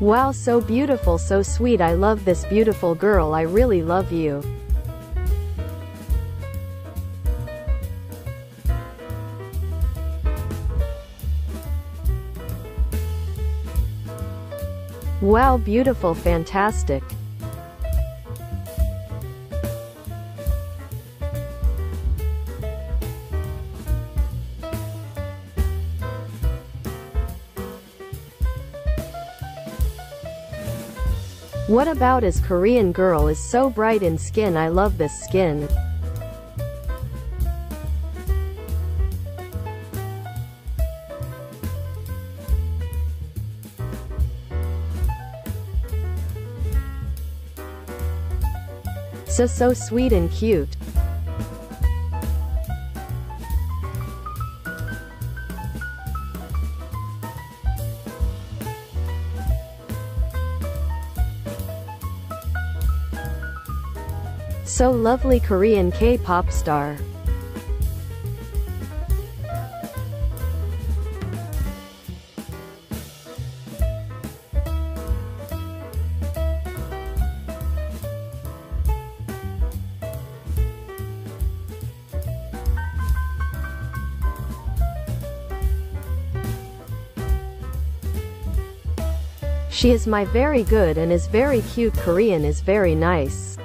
Wow, so beautiful, so sweet. I love this beautiful girl. I really love you. Wow, beautiful, fantastic. What about is Korean girl is so bright in skin. I love this skin. So sweet and cute. So lovely Korean K-pop star. She is my very good and is very cute. Korean is very nice.